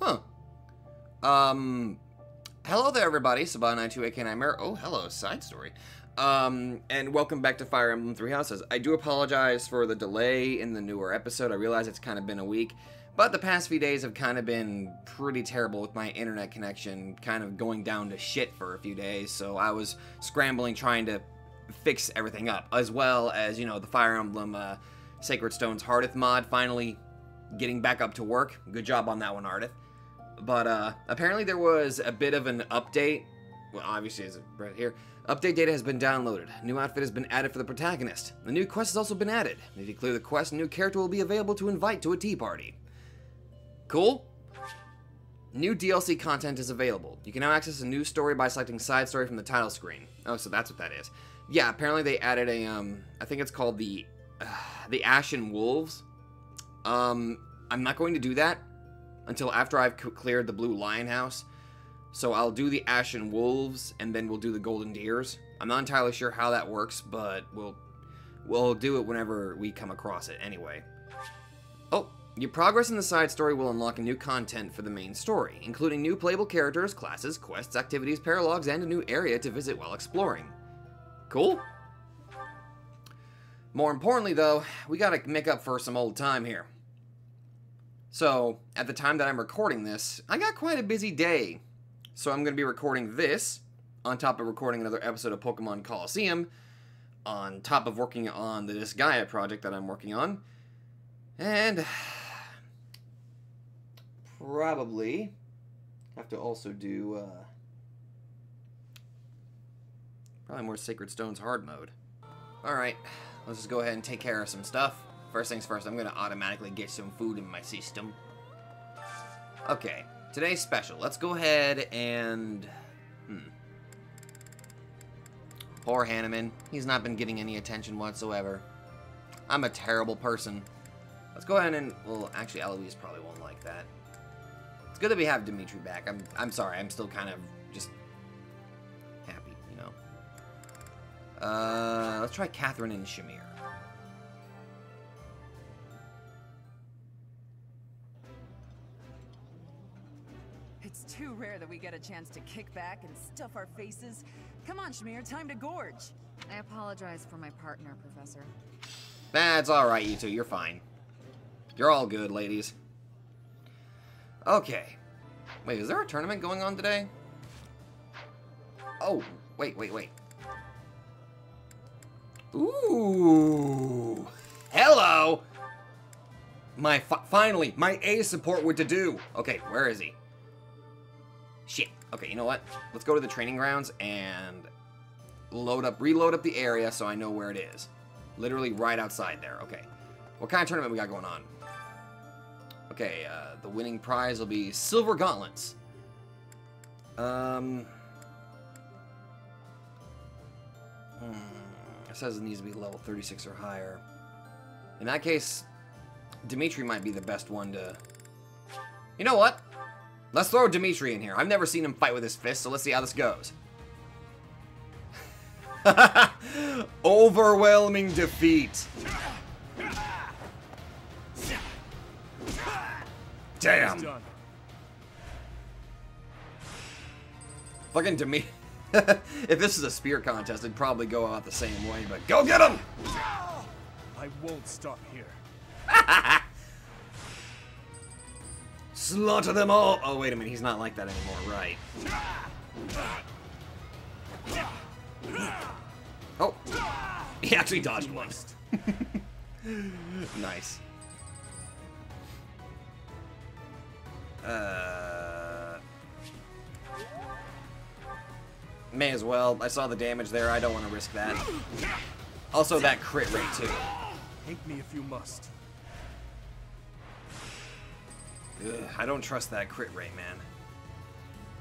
Huh. Hello there, everybody. Saban928K Nightmare. Oh, hello. Side story. And welcome back to Fire Emblem Three Houses. I do apologize for the delay in the newer episode. I realize it's kind of been a week, but the past few days have kind of been pretty terrible with my internet connection kind of going down to shit for a few days, so I was scrambling trying to fix everything up, as well as, you know, the Fire Emblem Sacred Stones Ardeth mod finally getting back up to work. Good job on that one, Ardeth. But apparently there was a bit of an update. Well, obviously, it's right here. Update data has been downloaded. New outfit has been added for the protagonist. The new quest has also been added. If you clear the quest, a new character will be available to invite to a tea party. Cool? New DLC content is available. You can now access a new story by selecting side story from the title screen. Oh, so that's what that is. Yeah, apparently they added a, I think it's called the Ashen Wolves. I'm not going to do that until after I've cleared the Blue Lion House. So I'll do the Ashen Wolves, and then we'll do the Golden Deers. I'm not entirely sure how that works, but we'll do it whenever we come across it anyway. Oh, your progress in the side story will unlock new content for the main story, including new playable characters, classes, quests, activities, paralogs, and a new area to visit while exploring. Cool? More importantly, though, we gotta make up for some old time here. So, at the time that I'm recording this, I got quite a busy day. So I'm going to be recording this, on top of recording another episode of Pokemon Coliseum, on top of working on the Disgaea project that I'm working on, and probably have to also do probably more Sacred Stones hard mode. Alright, let's just go ahead and take care of some stuff. First things first, I'm going to automatically get some food in my system. Okay. Today's special. Let's go ahead and... Poor Hanneman. He's not been getting any attention whatsoever. I'm a terrible person. Let's go ahead and... Well, actually, Eloise probably won't like that. It's good that we have Dimitri back. I'm sorry. I'm still kind of just happy, you know. Let's try Catherine and Shamir. It's too rare that we get a chance to kick back and stuff our faces. Come on, Shamir, time to gorge. I apologize for my partner, Professor. That's all right, you two. You're fine. You're all good, ladies. Okay. Wait, is there a tournament going on today? Oh, wait. Ooh. Hello. Finally, my A support with Dedue. Okay, where is he? Shit. Okay, you know what? Let's go to the training grounds and reload up the area so I know where it is. Literally right outside there. Okay. What kind of tournament we got going on? Okay, the winning prize will be Silver Gauntlets. It says it needs to be level 36 or higher. In that case, Dimitri might be the best one to... You know what? Let's throw Dimitri in here. I've never seen him fight with his fist, so let's see how this goes. Overwhelming defeat. Damn. Fucking Dimitri. If this is a spear contest, it'd probably go out the same way, but go get him! I won't stop here. Slaughter them all! Oh, wait a minute, he's not like that anymore, right. Oh! He actually dodged one. Nice. May as well. I saw the damage there, I don't want to risk that. Also, that crit rate, too. Hate me if you must. Ugh, I don't trust that crit rate, man.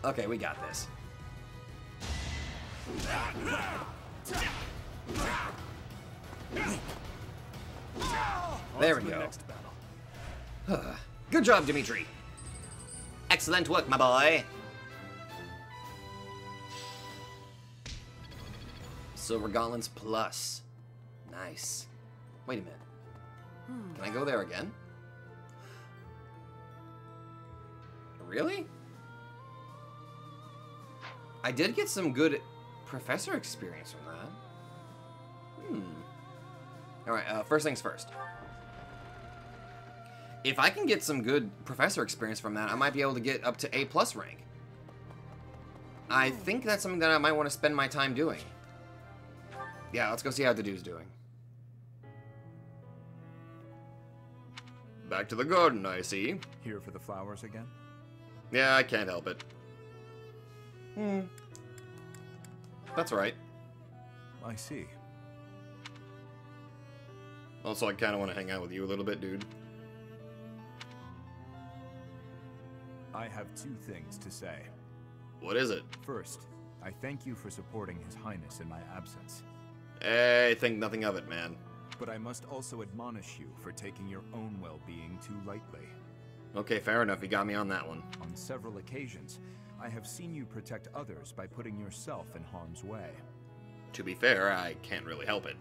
Okay, we got this. There we go. Good job, Dimitri. Excellent work, my boy. Silver Gauntlets Plus. Nice. Wait a minute. Can I go there again? Really? I did get some good professor experience from that. Hmm. Alright, first things first. If I can get some good professor experience from that, I might be able to get up to A+ rank. I think that's something that I might want to spend my time doing. Yeah, let's go see how Dedue's doing. Back to the garden, I see. Here for the flowers again? Yeah, I can't help it. Hmm. That's right. I see. Also, I kind of want to hang out with you a little bit, dude. I have two things to say. What is it? First, I thank you for supporting His Highness in my absence. Hey, think nothing of it, man. But I must also admonish you for taking your own well-being too lightly. Okay, fair enough. You got me on that one. On several occasions, I have seen you protect others by putting yourself in harm's way. To be fair, I can't really help it.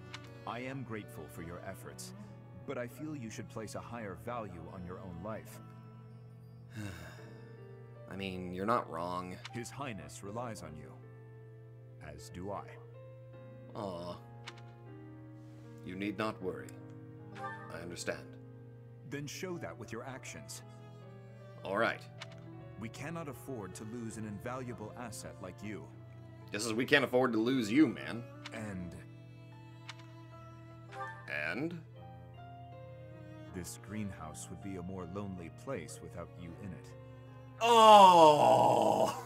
I am grateful for your efforts, but I feel you should place a higher value on your own life. I mean, you're not wrong. His Highness relies on you, as do I. Aw. You need not worry. I understand. Then show that with your actions. All right. We cannot afford to lose an invaluable asset like you. Just as we can't afford to lose you, man. And? This greenhouse would be a more lonely place without you in it. Oh!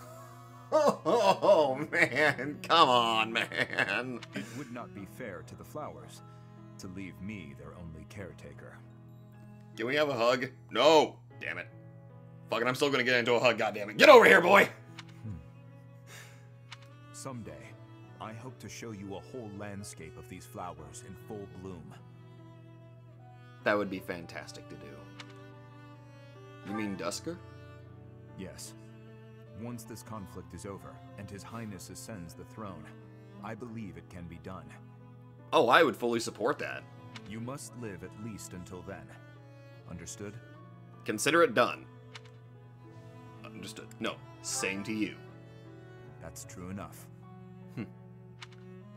Oh, man. Come on, man. It would not be fair to the flowers to leave me their only caretaker. Can we have a hug? No! Damn it. Fucking, I'm still gonna get into a hug, goddammit. Get over here, boy! Someday, I hope to show you a whole landscape of these flowers in full bloom. That would be fantastic to do. You mean Dusker? Yes. Once this conflict is over, and His Highness ascends the throne, I believe it can be done. Oh, I would fully support that. You must live at least until then. Understood? Consider it done. Understood. No, same to you. That's true enough. Hm.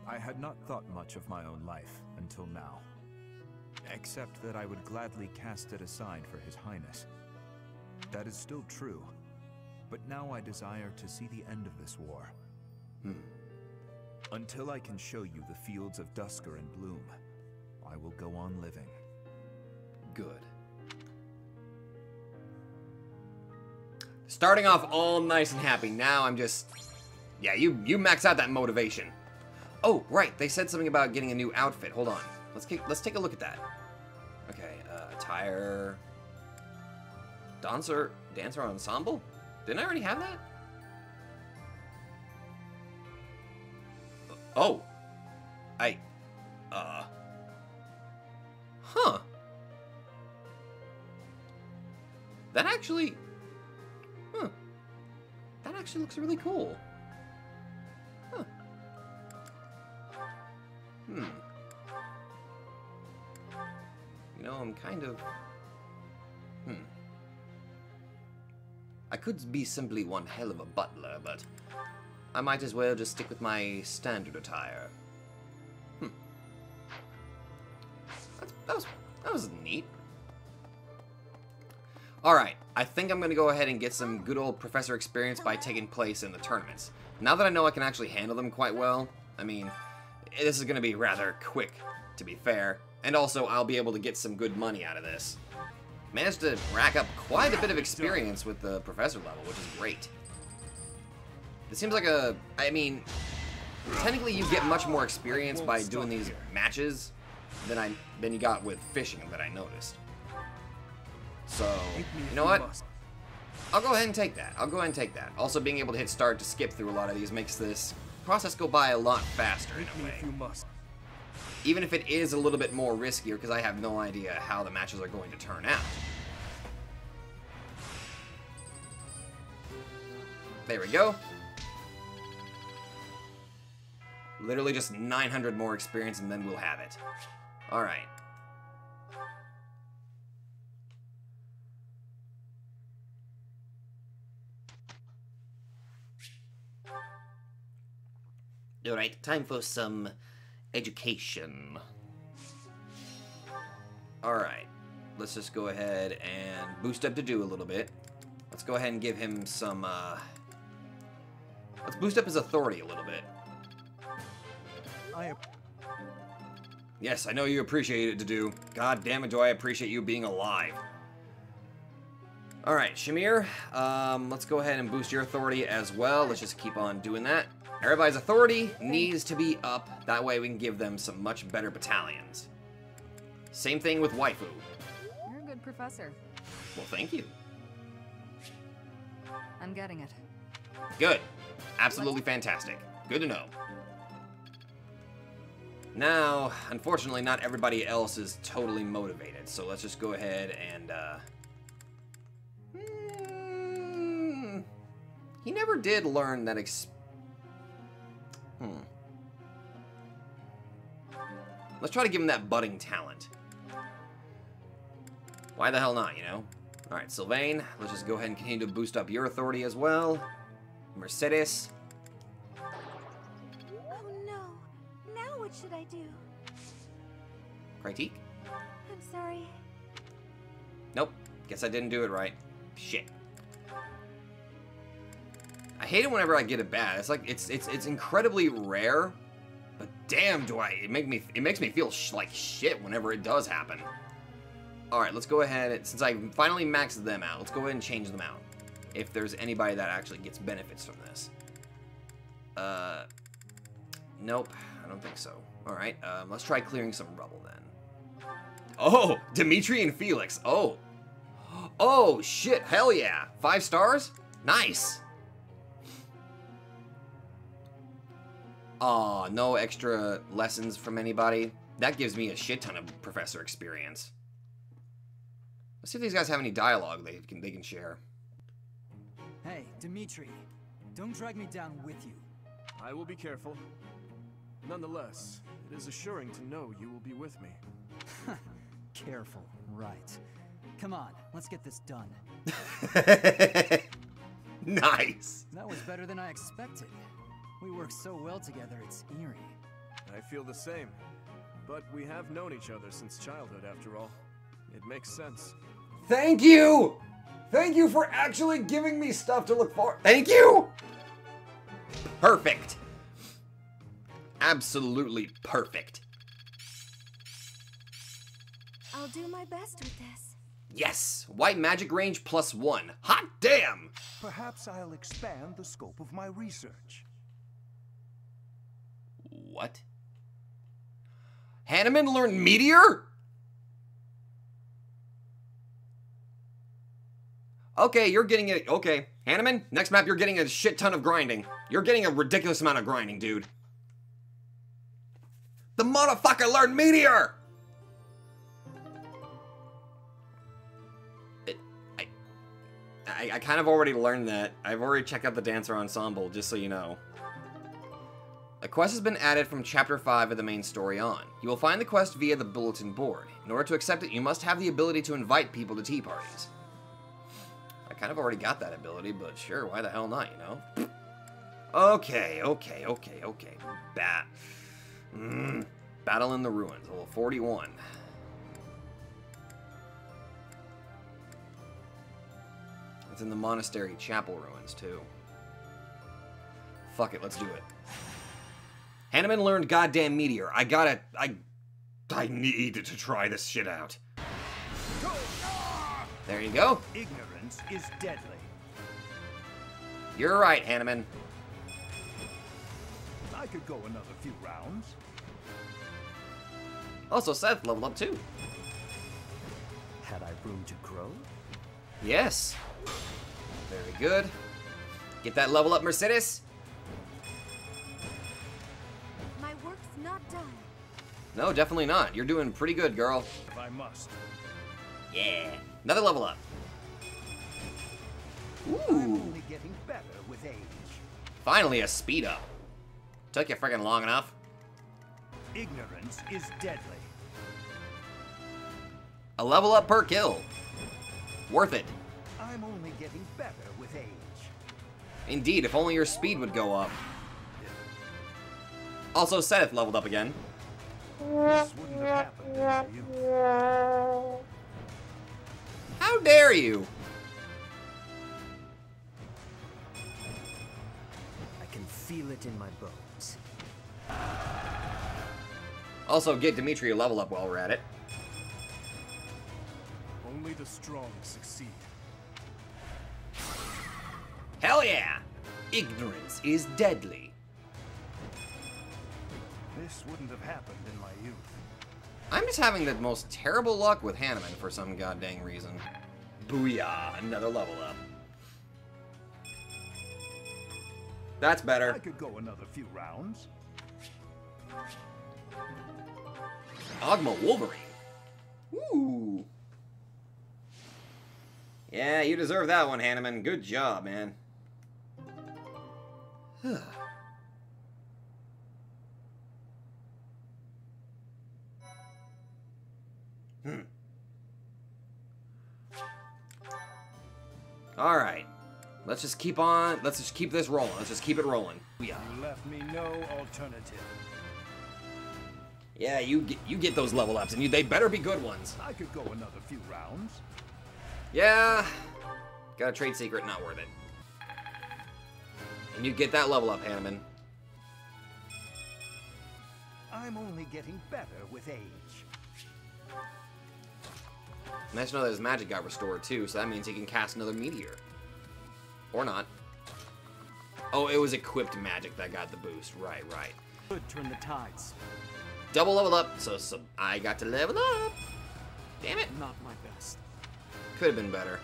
I had not thought much of my own life until now. Except that I would gladly cast it aside for His Highness. That is still true. But now I desire to see the end of this war. Hmm. Until I can show you the fields of Dusker in bloom, I will go on living. Good. Starting off all nice and happy. Now I'm just... Yeah, you max out that motivation. Oh, right. They said something about getting a new outfit. Hold on. Let's take a look at that. Okay, attire... Dancer ensemble? Didn't I already have that? Oh. Huh. That actually... Huh. That actually looks really cool. Huh. Hmm. You know, I'm kind of... Hmm. I could be simply one hell of a butler, but I might as well just stick with my standard attire. Hmm. That was neat. Alright, I think I'm going to go ahead and get some good old professor experience by taking place in the tournaments. Now that I know I can actually handle them quite well, I mean, this is going to be rather quick, to be fair. And also, I'll be able to get some good money out of this. Managed to rack up quite a bit of experience with the professor level, which is great. It seems like a... I mean, technically you get much more experience by doing these matches than you got with fishing that I noticed. So, you know what? I'll go ahead and take that. I'll go ahead and take that. Also, being able to hit start to skip through a lot of these makes this process go by a lot faster in a way. Even if it is a little bit more riskier, because I have no idea how the matches are going to turn out. There we go. Literally just 900 more experience, and then we'll have it. Alright. Alright, time for some education. Alright, let's just go ahead and boost up Dedue a little bit. Let's go ahead and give him some, let's boost up his authority a little bit. Yes, I know you appreciate it, Dedue. God damn it, do I appreciate you being alive. Alright, Shamir, let's go ahead and boost your authority as well. Let's just keep on doing that. Everybody's authority needs to be up. That way we can give them some much better battalions. Same thing with Waifu. You're a good professor. Well, thank you. I'm getting it. Good. Absolutely fantastic. Good to know. Now, unfortunately, not everybody else is totally motivated, so let's just go ahead and, he never did learn that Let's try to give him that budding talent. Why the hell not, you know? Alright, Sylvain, let's just go ahead and continue to boost up your authority as well. Mercedes. Oh no, now what should I do? Critique? I'm sorry. Nope, guess I didn't do it right. Shit. I hate it whenever I get it bad. It's like it's incredibly rare, but damn, do it makes me feel like shit whenever it does happen. All right, let's go ahead. Since I finally maxed them out, let's go ahead and change them out. If there's anybody that actually gets benefits from this. Nope, I don't think so. All right, let's try clearing some rubble then. Oh, Dimitri and Felix. Oh, oh shit, hell yeah, 5 stars, nice. Aw, oh, no extra lessons from anybody. That gives me a shit ton of professor experience. Let's see if these guys have any dialogue they can share. Hey, Dimitri, don't drag me down with you. I will be careful. Nonetheless, it is assuring to know you will be with me. Careful, right. Come on, let's get this done. Nice. That was better than I expected. We work so well together, it's eerie. I feel the same, but we have known each other since childhood, after all. It makes sense. Thank you! Thank you for actually giving me stuff to look for. Thank you! Perfect. Absolutely perfect. I'll do my best with this. Yes, white magic range +1. Hot damn! Perhaps I'll expand the scope of my research. What? Hanneman learned Meteor? Okay, you're getting it. Okay, Hanneman, next map you're getting a shit ton of grinding. You're getting a ridiculous amount of grinding, dude. The motherfucker learned Meteor! I kind of already learned that. I've already checked out the Dancer Ensemble, just so you know. A quest has been added from Chapter 5 of the main story on. You will find the quest via the bulletin board. In order to accept it, you must have the ability to invite people to tea parties. I kind of already got that ability, but sure, why the hell not, you know? Okay, okay, okay, okay. Battle in the Ruins, level 41. It's in the monastery chapel ruins, too. Fuck it, let's do it. Hanneman learned goddamn Meteor. I need to try this shit out. There you go. Ignorance is deadly. You're right, Hanneman. I could go another few rounds. Also, Seth leveled up too. Had I room to grow? Yes. Very good. Get that level up, Mercedes. No, definitely not. You're doing pretty good, girl. If I must. Yeah. Another level up. Ooh. I'm only getting better with age. Finally a speed up. Took you freaking long enough. Ignorance is deadly. A level up per kill. Worth it. I'm only getting better with age. Indeed, if only your speed would go up. Also, Seth leveled up again. This wouldn't have happened to you. How dare you? I can feel it in my bones. Also, get Dimitri a level up while we're at it. Only the strong succeed. Hell yeah! Ignorance is deadly. This wouldn't have happened in my youth. I'm just having the most terrible luck with Hanneman for some goddamn reason. Booyah! Another level up. That's better. I could go another few rounds. Ogma Wolverine. Ooh. Yeah, you deserve that one, Hanneman. Good job, man. Alright. Let's just keep this rolling. Let's just keep it rolling. Yeah. You left me no alternative. Yeah, you get those level ups, and they better be good ones. I could go another few rounds. Yeah. Got a trade secret, not worth it. And you get that level up, Hanneman. I'm only getting better with age. Nice to know that his magic got restored too, so that means he can cast another meteor. Or not. Oh, it was equipped magic that got the boost. Right, right. Could turn the tides. Double level up, so I got to level up. Damn it. Not my best. Could have been better.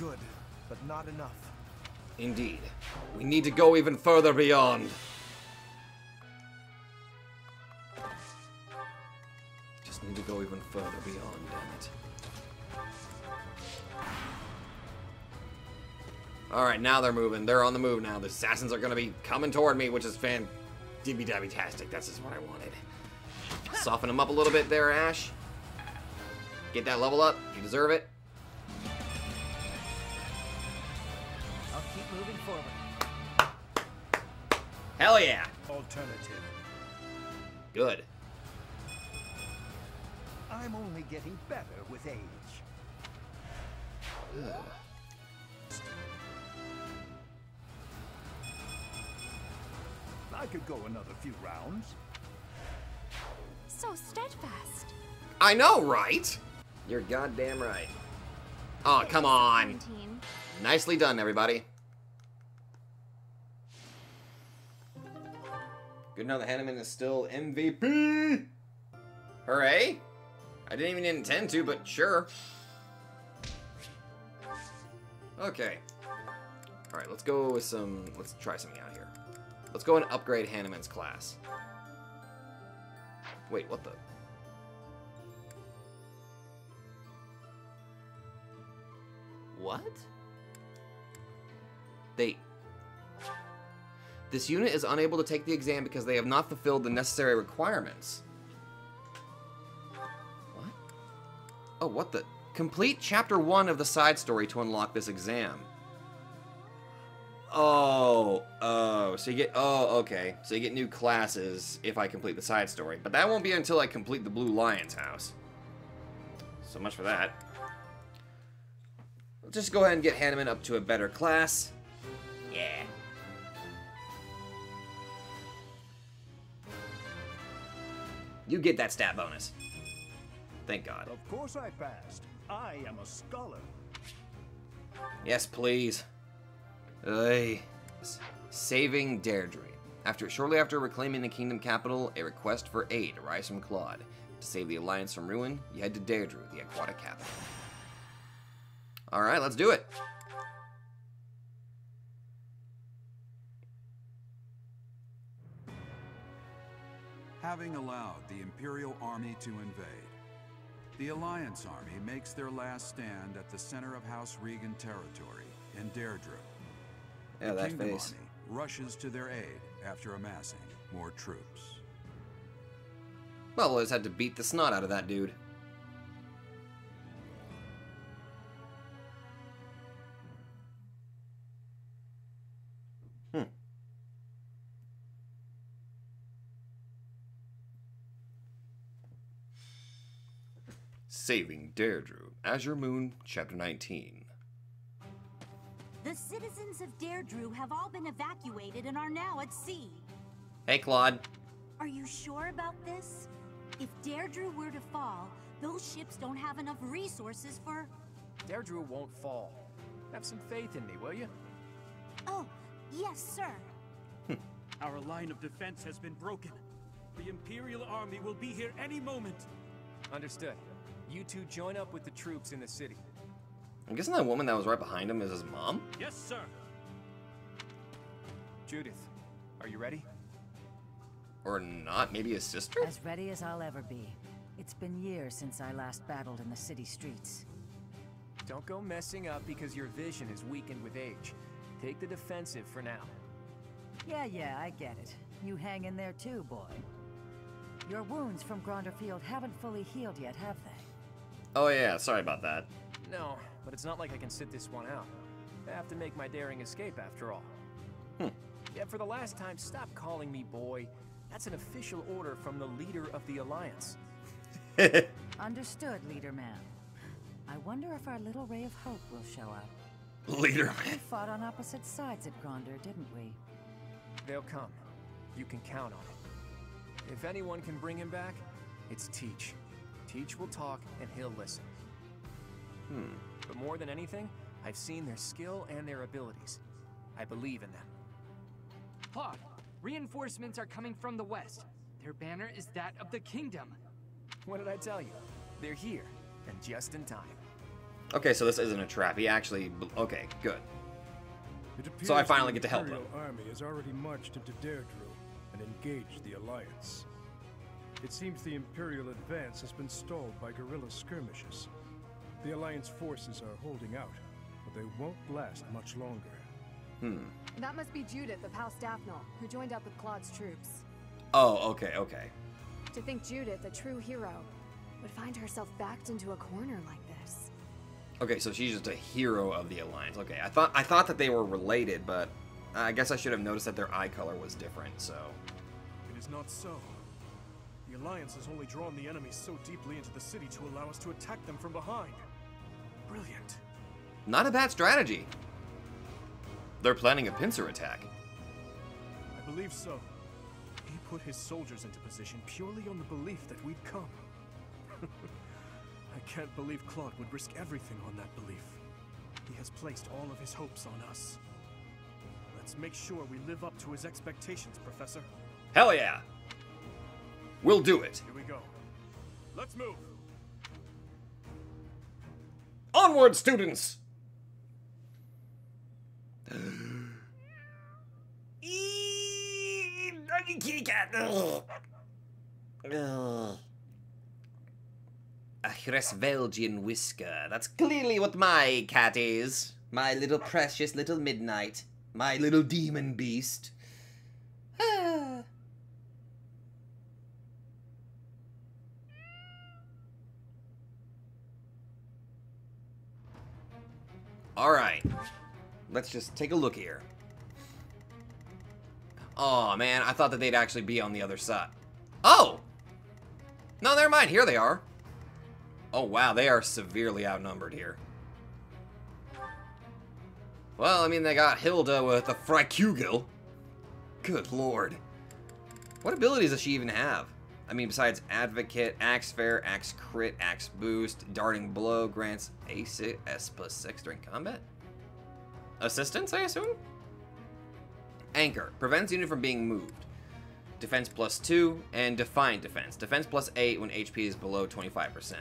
Good, but not enough. Indeed. We need to go even further beyond. Just need to go even further beyond, damn it. Alright, now they're moving. They're on the move now. The assassins are going to be coming toward me, which is fan-dibby-dabby-tastic. That's just what I wanted. Soften them up a little bit there, Ashe. Get that level up. You deserve it. I'll keep moving forward. Hell yeah! Alternative. Good. I'm only getting better with age. Ugh. I could go another few rounds. So steadfast. I know, right? You're goddamn right. Oh, come on. 17. Nicely done, everybody. Good to know that Hanneman is still MVP. Hooray. I didn't even intend to, but sure. Okay. All right, let's go with some... Let's try something out here. Let's go and upgrade Hanneman's class. Wait, what the? What? This unit is unable to take the exam because they have not fulfilled the necessary requirements. What? Oh, what the? Complete chapter 1 of the side story to unlock this exam. Oh, okay. So you get new classes if I complete the side story. But that won't be until I complete the Blue Lion's house. So much for that. I'll just go ahead and get Hanneman up to a better class. Yeah. You get that stat bonus. Thank God. Of course I passed. I am a scholar. Yes, please. Saving Derdriu. Shortly after reclaiming the kingdom capital, a request for aid arrives from Claude. To save the Alliance from ruin, you head to Derdriu, the aquatic capital. Alright, let's do it. Having allowed the Imperial Army to invade, the Alliance Army makes their last stand at the center of House Regan territory in Derdriu. Yeah, the Kingdom Army rushes to their aid after amassing more troops. Well, we'll just have to beat the snot out of that dude. Saving Derdriu, Azure Moon, Chapter 19. The citizens of Derdriu have all been evacuated and are now at sea. Hey, Claude. Are you sure about this? If Derdriu were to fall, those ships don't have enough resources for... Derdriu won't fall. Have some faith in me, will you? Oh, yes, sir. Our line of defense has been broken. The Imperial Army will be here any moment. Understood. You two join up with the troops in the city. I'm guessing that woman that was right behind him is his mom? Yes, sir. Judith, are you ready? Or not, maybe his sister? As ready as I'll ever be. It's been years since I last battled in the city streets. Don't go messing up because your vision is weakened with age. Take the defensive for now. Yeah, I get it. You hang in there too, boy. Your wounds from Gronder Field haven't fully healed yet, have they? Oh yeah, sorry about that. No, but it's not like I can sit this one out. I have to make my daring escape after all. Yeah, for the last time, stop calling me boy. That's an official order from the leader of the Alliance. Understood, leader man. I wonder if our little ray of hope will show up. Leader man. We fought on opposite sides at Gronder, didn't we? They'll come. You can count on it. If anyone can bring him back, it's Teach. Teach will talk and he'll listen. But more than anything, I've seen their skill and their abilities. I believe in them. Claude, reinforcements are coming from the west. Their banner is that of the kingdom. What did I tell you? They're here, and just in time. Okay, so this isn't a trap. He actually... Okay, good. So I finally get to help him. The Imperial Army has already marched into Derdriu and engaged the Alliance. It seems the Imperial advance has been stalled by guerrilla skirmishes. The Alliance forces are holding out, but they won't last much longer. That must be Judith of House Daphnal, who joined up with Claude's troops. Oh, okay. To think Judith, a true hero, would find herself backed into a corner like this. Okay, so she's just a hero of the Alliance. Okay, I thought that they were related, but I guess I should have noticed that their eye color was different, so... It is not so. The Alliance has only drawn the enemy so deeply into the city to allow us to attack them from behind. Brilliant. Not a bad strategy. They're planning a pincer attack. I believe so. He put his soldiers into position purely on the belief that we'd come. I can't believe Claude would risk everything on that belief. He has placed all of his hopes on us. Let's make sure we live up to his expectations, Professor. Hell yeah! We'll do it. Here we go. Let's move. Onward, students. Kitty cat. A Hresvelgian whisker. That's clearly what my cat is. My little precious little midnight. My little demon beast. All right, let's just take a look here. Oh man, I thought that they'd actually be on the other side. Oh! No, never mind, here they are. Oh wow, they are severely outnumbered here. Well, I mean, they got Hilda with a Frykugil. Good lord. What abilities does she even have? I mean, besides Advocate, Axe Fair, Axe Crit, Axe Boost, Darting Blow, grants ACS plus 6 during combat? Assistance, I assume? Anchor. Prevents unit from being moved. Defense plus 2, and Defiant Defense. Defense plus 8 when HP is below 25%.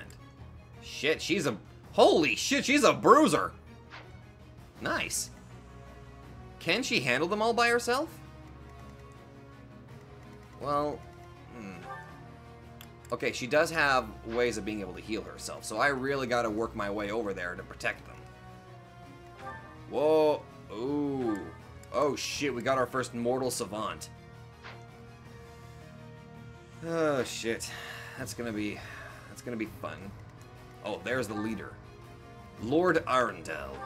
Shit, she's a... Holy shit, she's a bruiser! Nice. Can she handle them all by herself? Well... Okay, she does have ways of being able to heal herself, so I really gotta work my way over there to protect them. Whoa. Ooh. Oh, shit, we got our first mortal savant. Oh, shit. That's gonna be fun. Oh, there's the leader. Lord Arundel.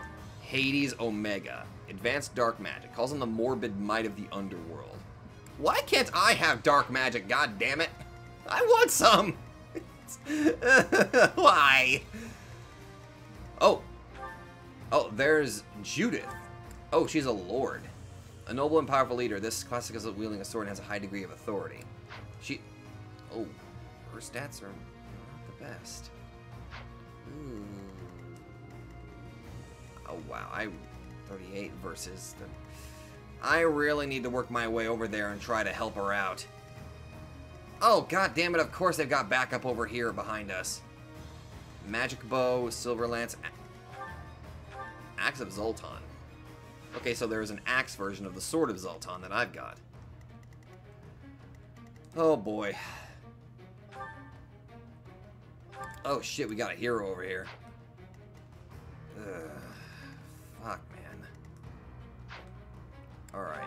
Hades Omega. Advanced Dark Magic. Calls on the morbid might of the underworld. Why can't I have dark magic, goddammit? I want some! Why? Oh. Oh, there's Judith. Oh, she's a lord. A noble and powerful leader, this classic is wielding a sword and has a high degree of authority. She... Oh. Her stats are not the best. Ooh. Oh, wow. I'm 38 versus... The... I really need to work my way over there and try to help her out. Oh, god damn it! Of course they've got backup over here behind us. Magic Bow, Silver Lance... Axe of Zoltan. Okay, so there is an axe version of the Sword of Zoltan that I've got. Oh, boy. Oh, shit, we got a hero over here. Ugh. Fuck, man. Alright.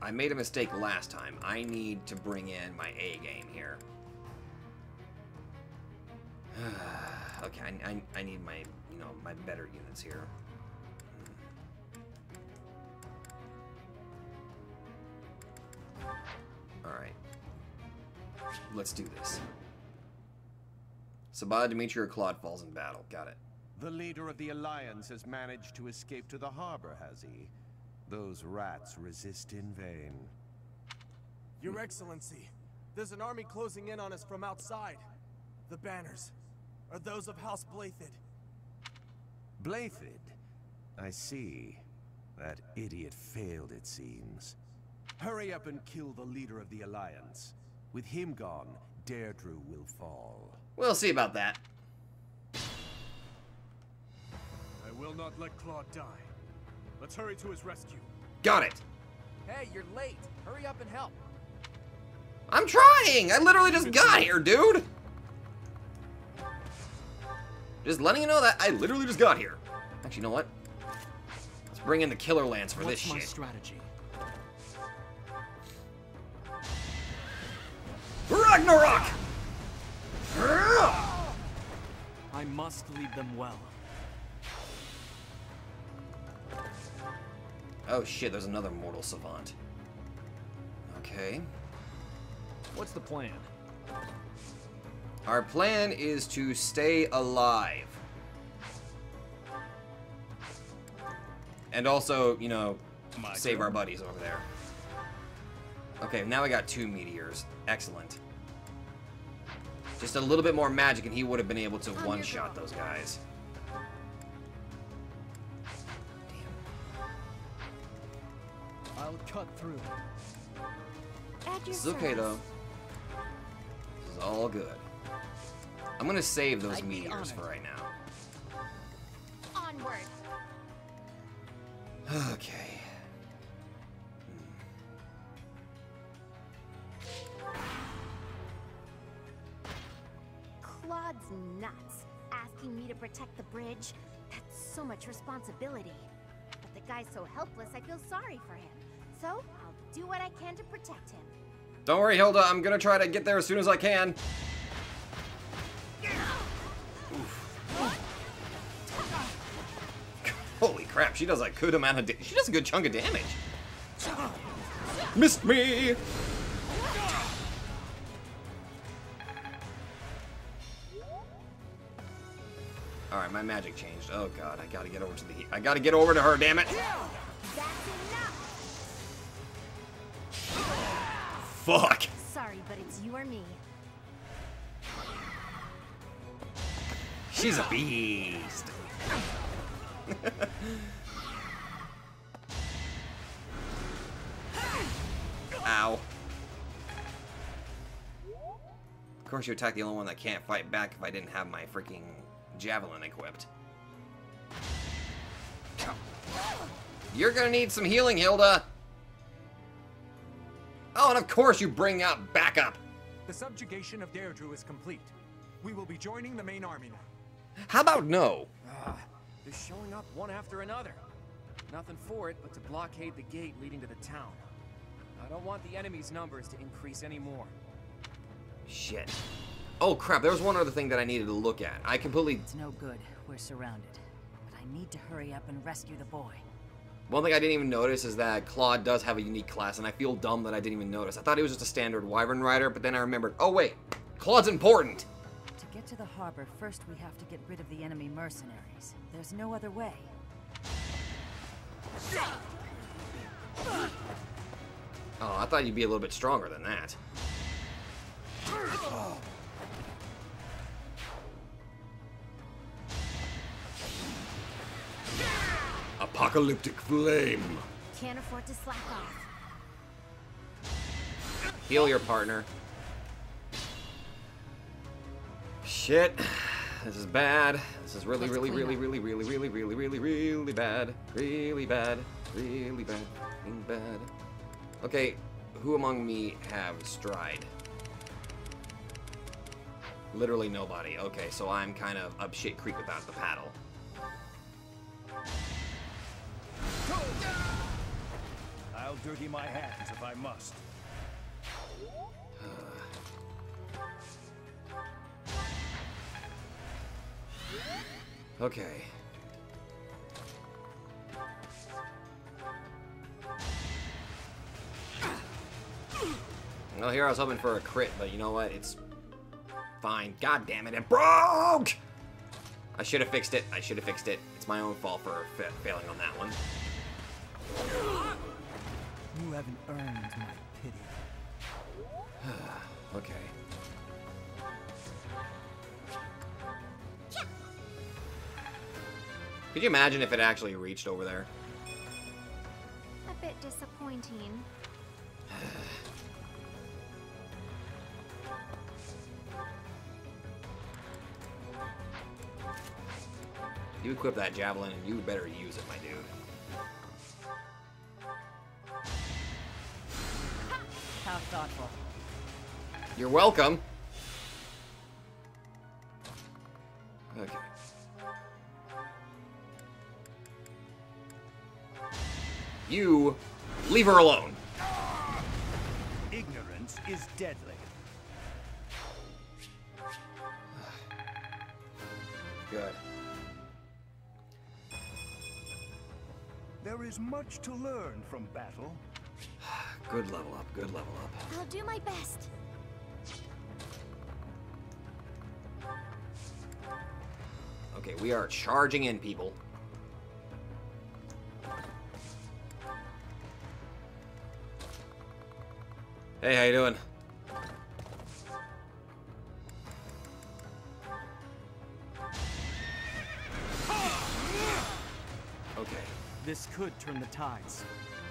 I made a mistake last time. I need to bring in my A game here. Okay, I need my, you know, my better units here. Alright. Let's do this. Sabah, Dimitri, or Claude falls in battle. Got it. The leader of the Alliance has managed to escape to the harbor, has he? Those rats resist in vain. Your Excellency, there's an army closing in on us from outside. The banners are those of House Blathid. Blathid? I see. That idiot failed, it seems. Hurry up and kill the leader of the Alliance. With him gone, Derdriu will fall. We'll see about that. I will not let Claude die. Let's hurry to his rescue. Got it. Hey, you're late. Hurry up and help. I'm trying. I literally just got here, dude. Just letting you know that I literally just got here. Actually, you know what? Let's bring in the killer lance for this shit. What's my strategy? Ragnarok! I must lead them well. Oh shit, there's another mortal savant. Okay. What's the plan? Our plan is to stay alive. And also, you know, save our buddies over there. Okay, now we got two meteors. Excellent. Just a little bit more magic and he would have been able to one-shot those guys. Damn. I'll cut through. This is okay though. This is all good. I'm gonna save those meteors for right now. Onward. Okay. Claude's nuts, asking me to protect the bridge. That's so much responsibility. But the guy's so helpless, I feel sorry for him. So I'll do what I can to protect him. Don't worry, Hilda. I'm gonna try to get there as soon as I can. Holy crap, she does a good amount of damage. She does a good chunk of damage. Missed me! Alright, my magic changed. Oh god, I gotta get over to the heat. I gotta get over to her, damn it! Fuck! Sorry, but it's you or me. She's a beast! Ow. Of course you attack the only one that can't fight back if I didn't have my freaking javelin equipped. You're gonna need some healing, Hilda! Oh, and of course you bring out backup! The subjugation of Derdriu is complete. We will be joining the main army now. How about no? They're showing up one after another. Nothing for it but to blockade the gate leading to the town. I don't want the enemy's numbers to increase any more. Shit. Oh crap, there was one other thing that I needed to look at. I completely... It's no good. We're surrounded. But I need to hurry up and rescue the boy. One thing I didn't even notice is that Claude does have a unique class, and I feel dumb that I didn't even notice. I thought he was just a standard Wyvern Rider, but then I remembered, oh wait, Claude's important! To get to the harbor, first we have to get rid of the enemy mercenaries. There's no other way. Oh, I thought you'd be a little bit stronger than that. Oh. Apocalyptic flame. Can't afford to slack off. Heal your partner. Shit. This is bad. This is really, really, really, really, really, really, really, really, really bad. Really bad. Really bad. Really bad. Okay, who among me have stride? Literally nobody. Okay, so I'm kind of up shit creek without the paddle. I'll dirty my hands if I must. Okay. Well, here I was hoping for a crit, but you know what? It's fine. God damn it, it broke! I should have fixed it. I should have fixed it. It's my own fault for failing on that one. You haven't earned my pity. Okay. Could you imagine if it actually reached over there? A bit disappointing. You equip that javelin and you better use it, my dude. How thoughtful. You're welcome. Okay. You leave her alone. Ignorance is deadly. Good. There is much to learn from battle. Good level up, good level up. I'll do my best. Okay, we are charging in, people. Hey, how you doing? Okay. This could turn the tides.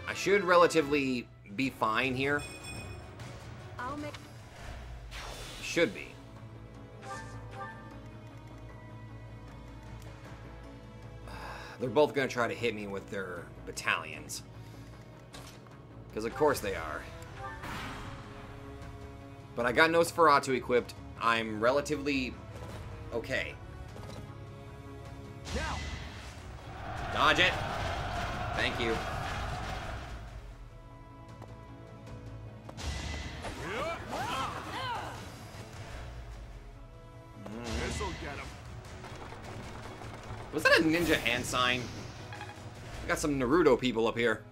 I should relatively be fine here. I'll make... Should be. They're both gonna try to hit me with their battalions. Because of course they are. But I got Nosferatu equipped. I'm relatively okay. Now. Dodge it. Thank you. Was that a ninja hand sign? I got some Naruto people up here.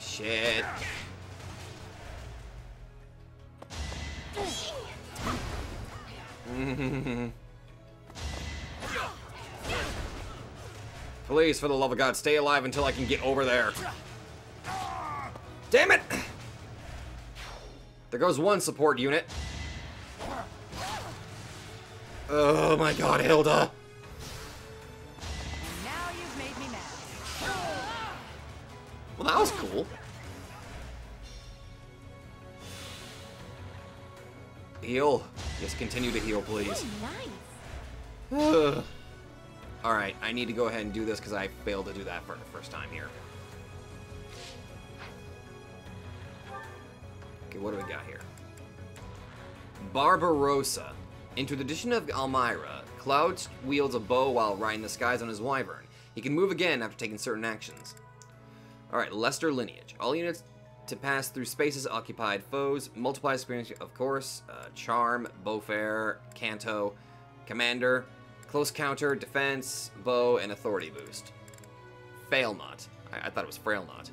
Shit. Please, for the love of God, stay alive until I can get over there. Damn it! There goes one support unit. Oh my God, Hilda! And now you've made me mad. Well, that was cool. Heal. Just continue to heal, please. Ooh, nice. All right, I need to go ahead and do this because I failed to do that for the first time here. Okay, what do we got here? Barbarossa. In tradition of Almyra, Cloud wields a bow while riding the skies on his wyvern. He can move again after taking certain actions. Alright, Leicester lineage. All units to pass through spaces occupied foes. Multiply experience, of course. Charm, Beaufair, Canto, Commander, Close counter, defense, bow, and authority boost. Failnaught. I thought it was Failnaught.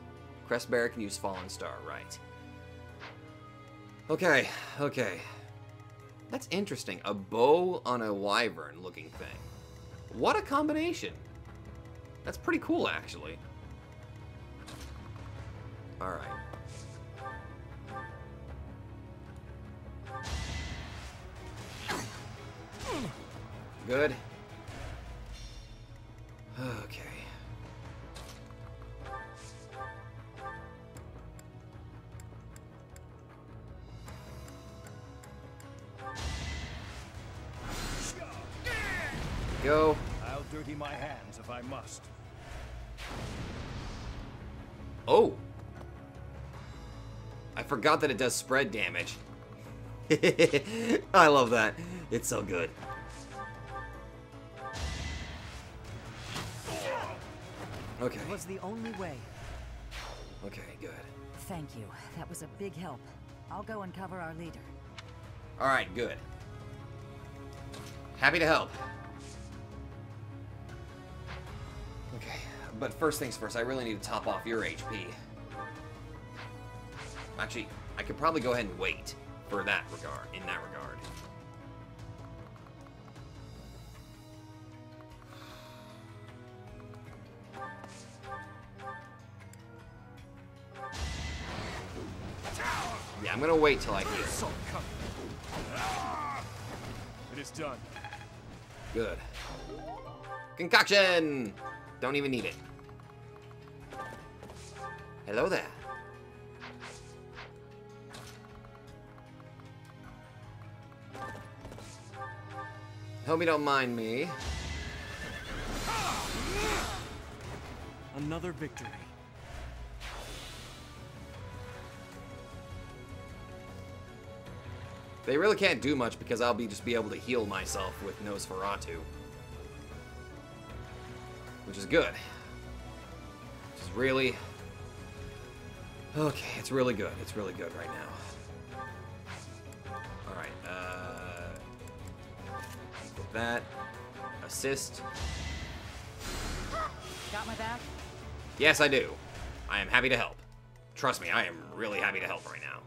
Crestbearer can use Fallen Star, right. Okay, okay. That's interesting. A bow on a wyvern looking thing. What a combination. That's pretty cool, actually. Alright. Good. Okay. Go. I'll dirty my hands if I must. Oh. I forgot that it does spread damage. I love that. It's so good. Okay. It was the only way. Okay, good. Thank you. That was a big help. I'll go and cover our leader. All right, good. Happy to help. Okay, but first things first, I really need to top off your HP. Actually, I could probably go ahead and wait for that regard, in that regard. Yeah, I'm gonna wait till I hear. It is done. Good. Concoction! Don't even need it. Hello there. Hope you don't mind me. Another victory. They really can't do much because I'll just be able to heal myself with Nosferatu. Which is good. Which is really... Okay, it's really good. It's really good right now. Alright, with that. Assist. Got my back? Yes, I do. I am happy to help. Trust me, I am really happy to help right now.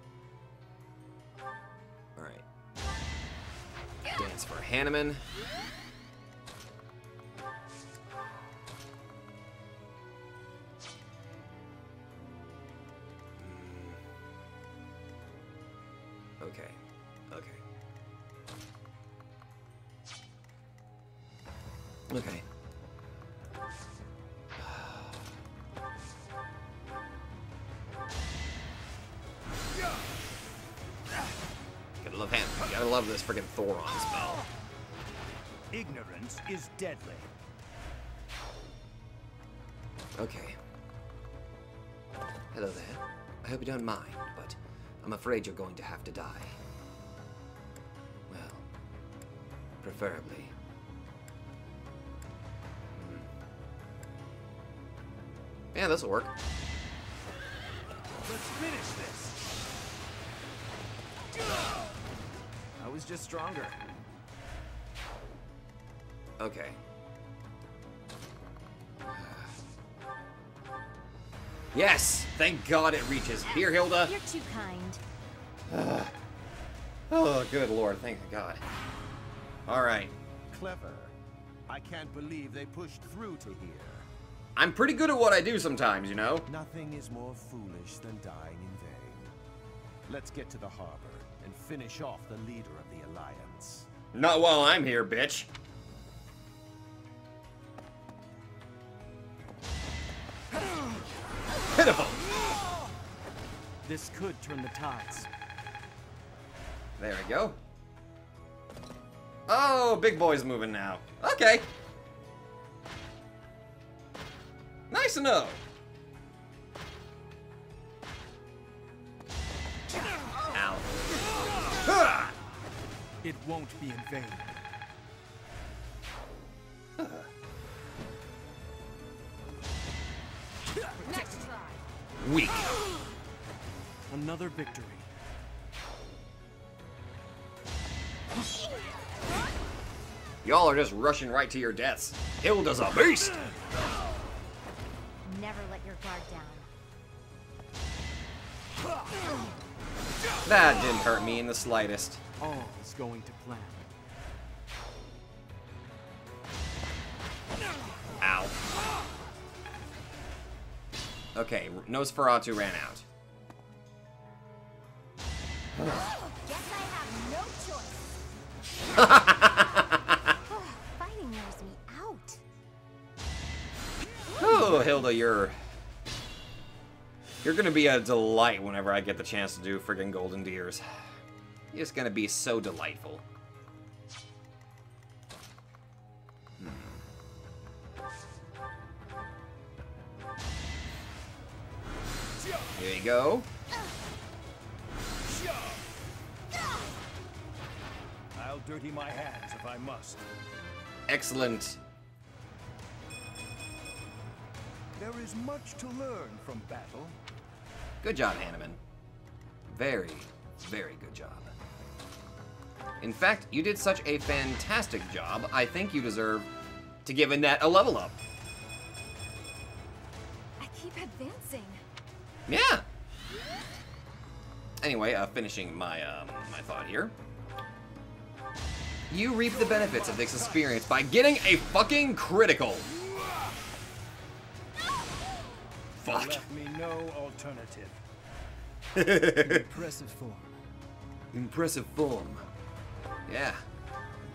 Dance for Hanneman. Okay. Okay. Okay. I love this freaking Thoron spell. Ignorance is deadly. Okay. Hello there. I hope you don't mind, but I'm afraid you're going to have to die. Well, preferably. Yeah, this'll work. Let's finish this. I was just stronger. Okay. Yes! Thank God it reaches. Here, Hilda. You're too kind. Oh, good Lord. Thank God. All right. Clever. I can't believe they pushed through to here. I'm pretty good at what I do sometimes, you know. Nothing is more foolish than dying in vain. Let's get to the harbor. And finish off the leader of the Alliance. Not while I'm here, bitch. Pitiful. This could turn the tides. There we go. Oh, big boy's moving now. Okay. Nice to know. It won't be in vain. Next try. Weak. Another victory. Y'all are just rushing right to your deaths. Hilda's a beast! Never let your guard down. That didn't hurt me in the slightest. All is going to plan. Ow. Okay, Nosferatu ran out. Guess I have no choice. Fighting wears me out. Oh, Hilda, you're gonna be a delight whenever I get the chance to do friggin' Golden Deers. You're just gonna be so delightful. Here you go. I'll dirty my hands if I must. Excellent. There is much to learn from battle. Good job, Hanneman. Very, very good job. In fact, you did such a fantastic job, I think you deserve to give Annette a level up. I keep advancing. Yeah. Anyway, finishing my my thought here. You reap the benefits of this experience by getting a fucking critical. Fuck. Left me no alternative. Impressive form. Impressive form. Yeah.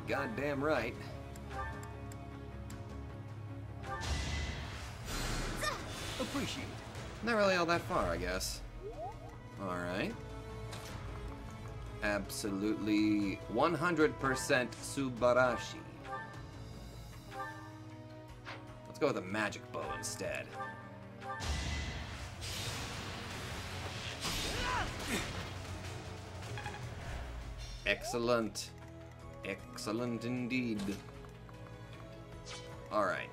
Goddamn right. Appreciate it. Not really all that far, I guess. Alright. Absolutely 100% Subarashi. Let's go with a magic bow instead. Excellent. Excellent indeed. Alright.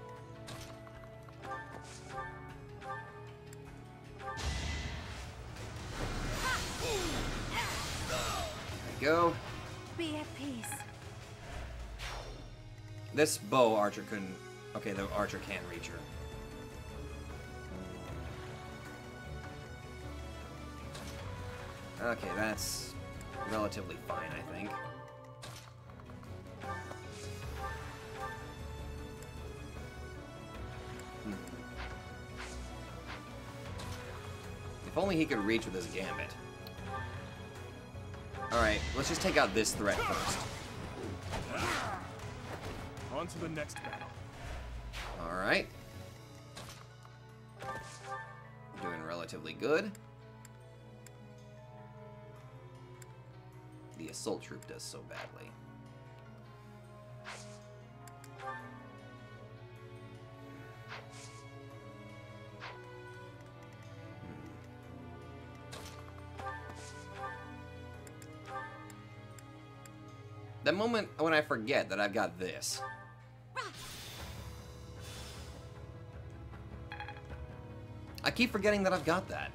Go. Be at peace. This bow archer couldn't. Okay, the archer can't reach her. Okay, that's relatively fine, I think. If only he could reach with his gambit. Alright, let's just take out this threat first. On to the next battle. Alright. Doing relatively good. The assault troop does so badly. The moment when I forget that I've got this. I keep forgetting that I've got that.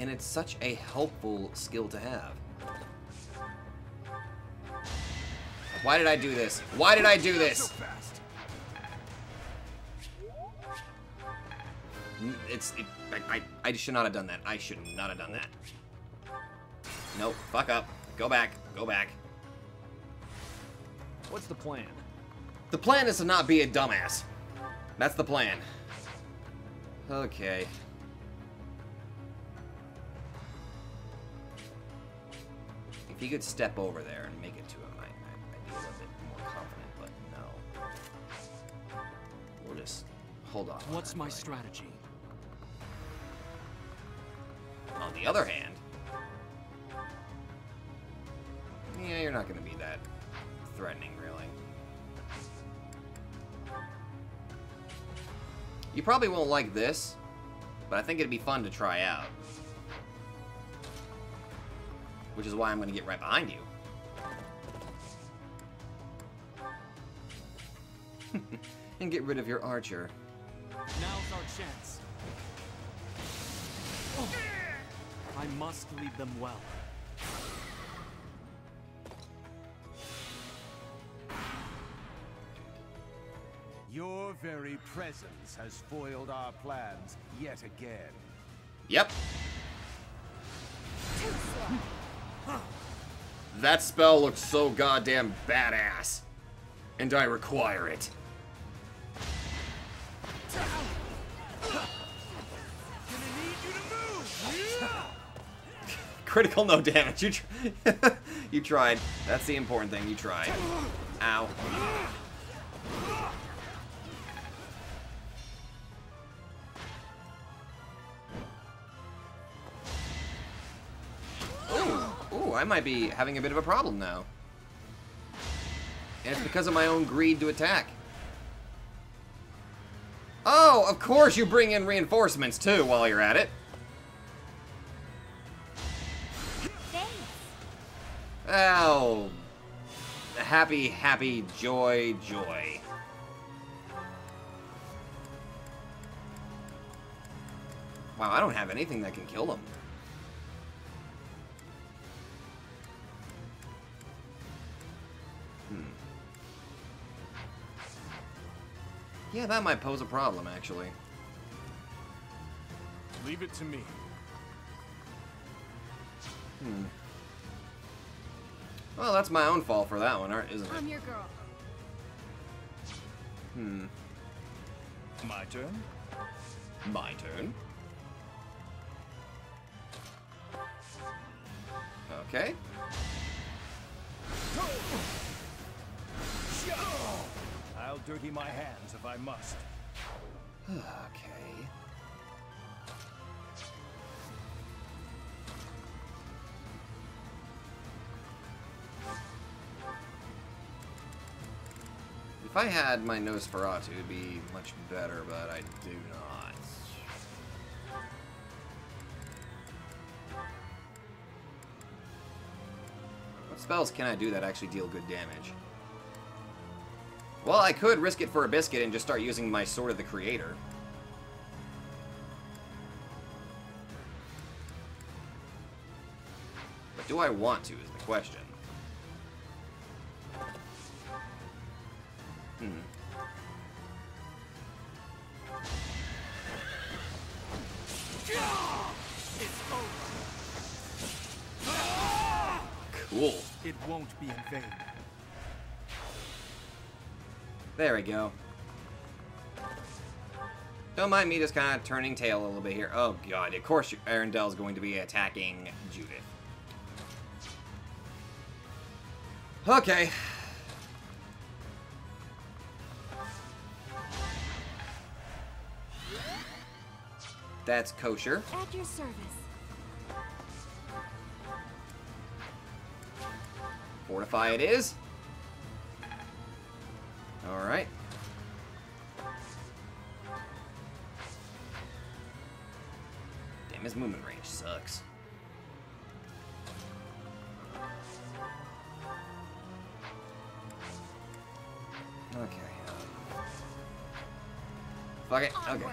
And it's such a helpful skill to have. Why did I do this? Why did I do this? I should not have done that. I should not have done that. Nope. Fuck up. Go back. Go back. What's the plan? The plan is to not be a dumbass. That's the plan. Okay. If you could step over there and make it to him, I'd be a little bit more confident, but no. We'll just hold off. What's my strategy? On the other hand, yeah, you're not gonna be that threatening, really. You probably won't like this, but I think it'd be fun to try out. Which is why I'm gonna get right behind you. And get rid of your archer. Now's our chance. Oh. I must lead them well. Your very presence has foiled our plans yet again. Yep. That spell looks so goddamn badass. And I require it. Critical, no damage. You tried. That's the important thing. You tried. Ow. Ooh, I might be having a bit of a problem now. And it's because of my own greed to attack. Oh, of course you bring in reinforcements too while you're at it. Oh, happy, happy, joy, joy. Wow, I don't have anything that can kill them. Yeah, that might pose a problem, actually. Leave it to me. Well, that's my own fault for that one, isn't it? I'm your girl. My turn? My turn. Okay. I'll dirty my hands if I must. Okay. If I had my Nosferatu, it'd be much better, but I do not. What spells can I do that actually deal good damage? Well, I could risk it for a biscuit and just start using my Sword of the Creator. But do I want to is the question. Cool. It won't be in vain. There we go. Don't mind me just kind of turning tail a little bit here. Oh god, of course Arundel's going to be attacking Judith. Okay. That's kosher. At your service. 4 to 5 it is. Alright. Damn, his movement range sucks. Okay. Fuck it. Okay.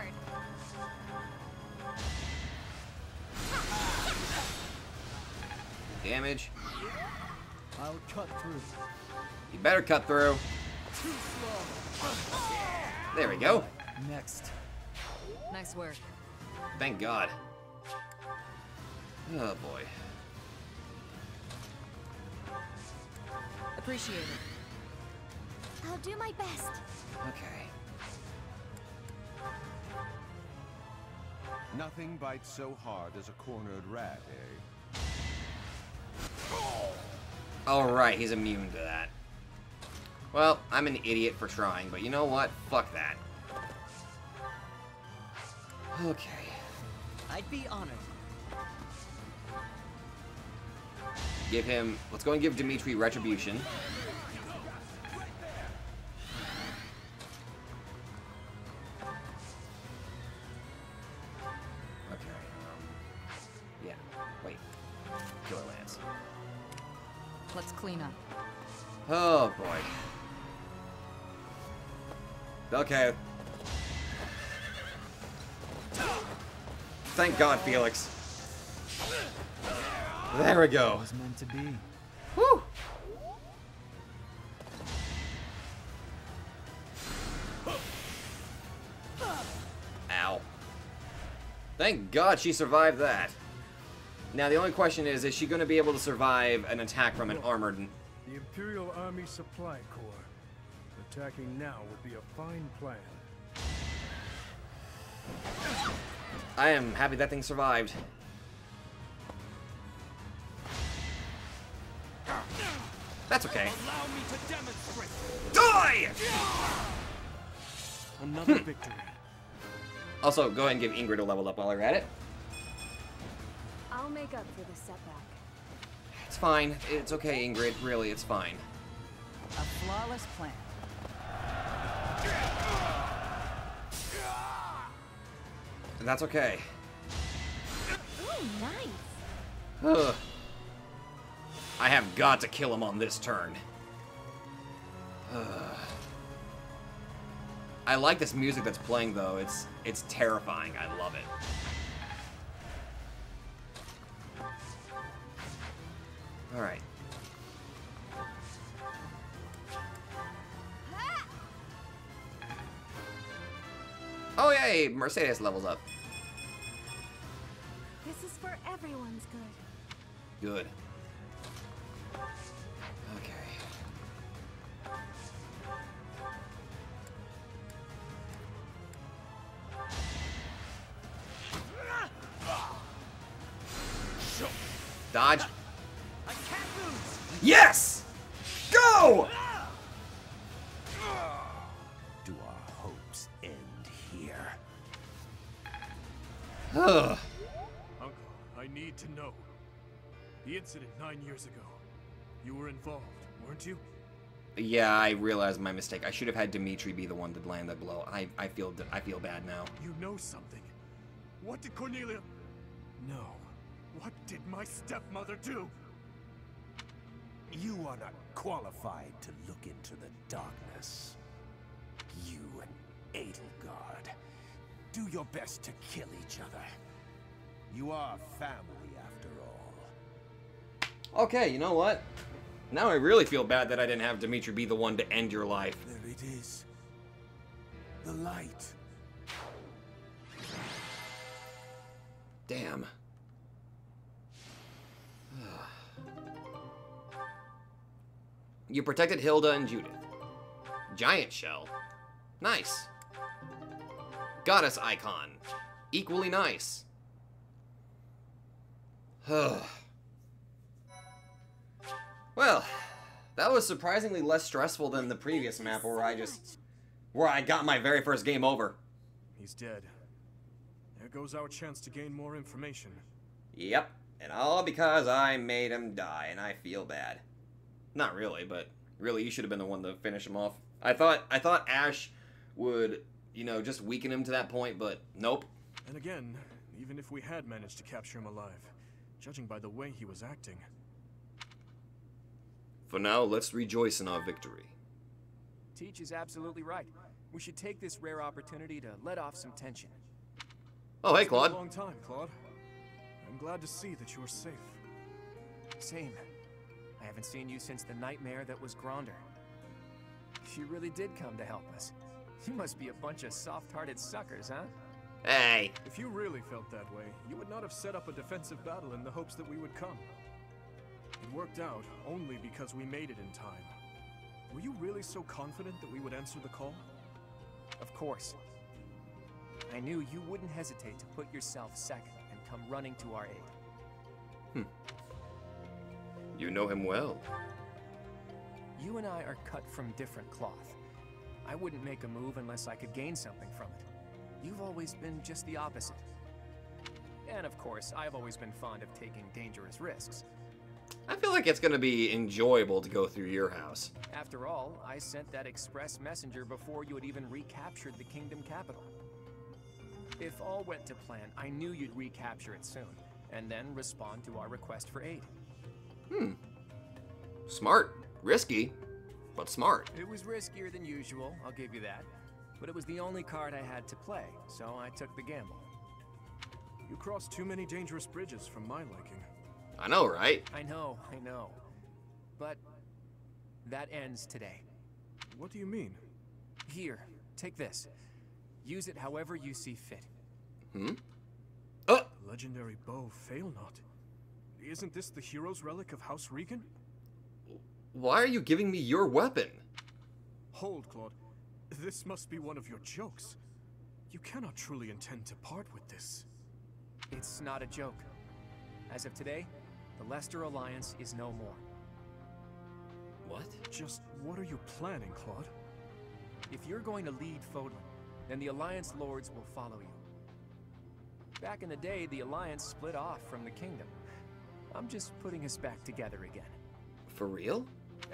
Damage. I'll cut through. You better cut through. There we go. Next. Nice work. Thank God. Oh boy. Appreciate it. I'll do my best. Okay. Nothing bites so hard as a cornered rat, eh? Alright, he's immune to that. Well, I'm an idiot for trying, but you know what? Fuck that. Okay. I'd be honored. Give him... Let's go and give Dimitri retribution. Okay. Thank God, Felix. There we go. It was meant to be. Woo! Thank God she survived that. Now the only question is she going to be able to survive an attack from an armored... The Imperial Army Supply Corps. Attacking now would be a fine plan. I am happy that thing survived. That's okay. Allow me to demonstrate. Die! Another victory. Also, go ahead and give Ingrid a level up while we're at it. I'll make up for the setback. It's fine. It's okay, Ingrid. Really, it's fine. A flawless plan. And that's okay. Ooh, nice. Ugh. I have got to kill him on this turn. I like this music that's playing though. It's terrifying. I love it. All right. Oh yay! Mercedes levels up. This is for everyone's good. Good. Dodge. Yes! Go! Do our hopes end here? Uncle, I need to know. The incident 9 years ago. You were involved, weren't you? Yeah, I realized my mistake. I should have had Dimitri be the one to land that blow. I feel bad now. You know something. What did Cornelia... No. What did my stepmother do? You are not qualified to look into the darkness. You and Edelgard, do your best to kill each other. You are family after all. Okay, you know what? Now I really feel bad that I didn't have Dimitri be the one to end your life. There it is. The light. Damn. You protected Hilda and Judith. Giant shell. Nice. Goddess icon. Equally nice. Well, that was surprisingly less stressful than the previous map where I got my very first game over. He's dead. There goes our chance to gain more information. Yep. And all because I made him die, and I feel bad. Not really, but really, you should have been the one to finish him off. I thought Ashe would, you know, just weaken him to that point, but nope. And again, even if we had managed to capture him alive, judging by the way he was acting. For now, let's rejoice in our victory. Teach is absolutely right. We should take this rare opportunity to let off some tension. Oh, hey, Claude. It's been a long time, Claude. I'm glad to see that you are safe. Same. I haven't seen you since the nightmare that was Gronder. She really did come to help us. You must be a bunch of soft-hearted suckers, huh? Hey. If you really felt that way, you would not have set up a defensive battle in the hopes that we would come. It worked out only because we made it in time. Were you really so confident that we would answer the call? Of course. I knew you wouldn't hesitate to put yourself second. I'm running to our aid. You know him well. You and I are cut from different cloth. I wouldn't make a move unless I could gain something from it. You've always been just the opposite. And of course, I've always been fond of taking dangerous risks. I feel like it's going to be enjoyable to go through your house. After all, I sent that express messenger before you had even recaptured the kingdom capital. If all went to plan, I knew you'd recapture it soon, and then respond to our request for aid. Smart. Risky, but smart. It was riskier than usual, I'll give you that. But it was the only card I had to play, so I took the gamble. You crossed too many dangerous bridges from my liking. I know, right? I know. But that ends today. What do you mean? Here, take this. Use it however you see fit. legendary bow, Failnaught. Isn't this the hero's relic of House Regan? Why are you giving me your weapon? Hold, Claude. This must be one of your jokes. You cannot truly intend to part with this. It's not a joke. As of today, the Leicester Alliance is no more. What? Just what are you planning, Claude? If you're going to lead Fodlan, then the Alliance Lords will follow you. Back in the day, the Alliance split off from the Kingdom. I'm just putting us back together again. For real?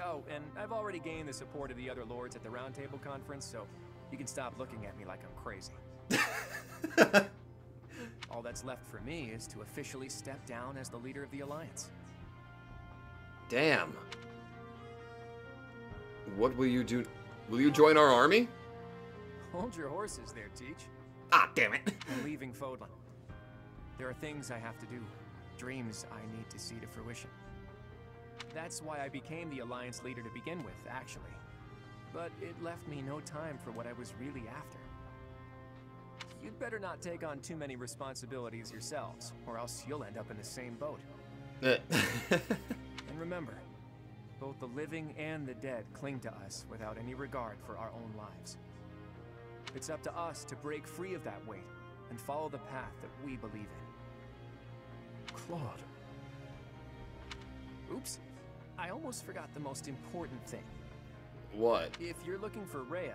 Oh, and I've already gained the support of the other Lords at the Round Table Conference, so you can stop looking at me like I'm crazy. All that's left for me is to officially step down as the leader of the Alliance. Damn. What will you do? Will you join our army? Hold your horses there, Teach. Ah, damn it. I'm leaving Fodlan. There are things I have to do, dreams I need to see to fruition. That's why I became the Alliance leader to begin with, actually. But it left me no time for what I was really after. You'd better not take on too many responsibilities yourselves, or else you'll end up in the same boat. And remember, both the living and the dead cling to us without any regard for our own lives. It's up to us to break free of that weight and follow the path that we believe in. Claude. Oops, I almost forgot the most important thing. What? If you're looking for Rhea,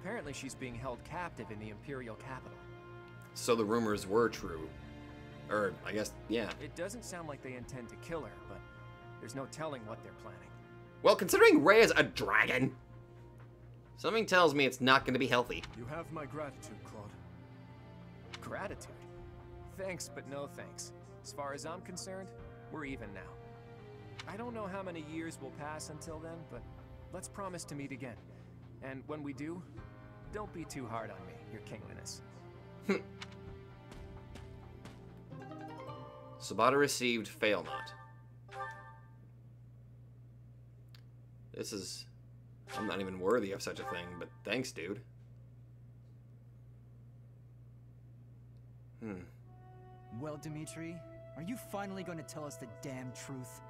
apparently she's being held captive in the Imperial capital. So the rumors were true. Or, I guess, yeah. It doesn't sound like they intend to kill her, but there's no telling what they're planning. Well, considering Rhea's a dragon, something tells me it's not going to be healthy. You have my gratitude, Claude. Gratitude? Thanks, but no thanks. As far as I'm concerned, we're even now. I don't know how many years will pass until then, but let's promise to meet again. And when we do, don't be too hard on me, your kingliness. Sabata received Failnaught. This is... I'm not even worthy of such a thing, but thanks, dude. Well, Dimitri, are you finally going to tell us the damn truth?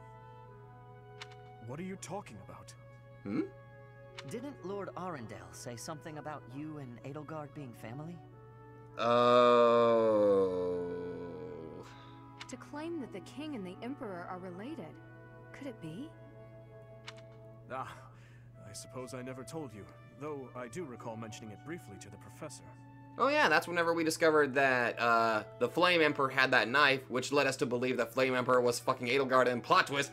What are you talking about? Didn't Lord Arundel say something about you and Edelgard being family? Oh. To claim that the king and the emperor are related. Could it be? Ah, I suppose I never told you, though I do recall mentioning it briefly to the professor. Oh yeah, that's whenever we discovered that the Flame Emperor had that knife, which led us to believe that Flame Emperor was fucking Edelgard, and plot twist,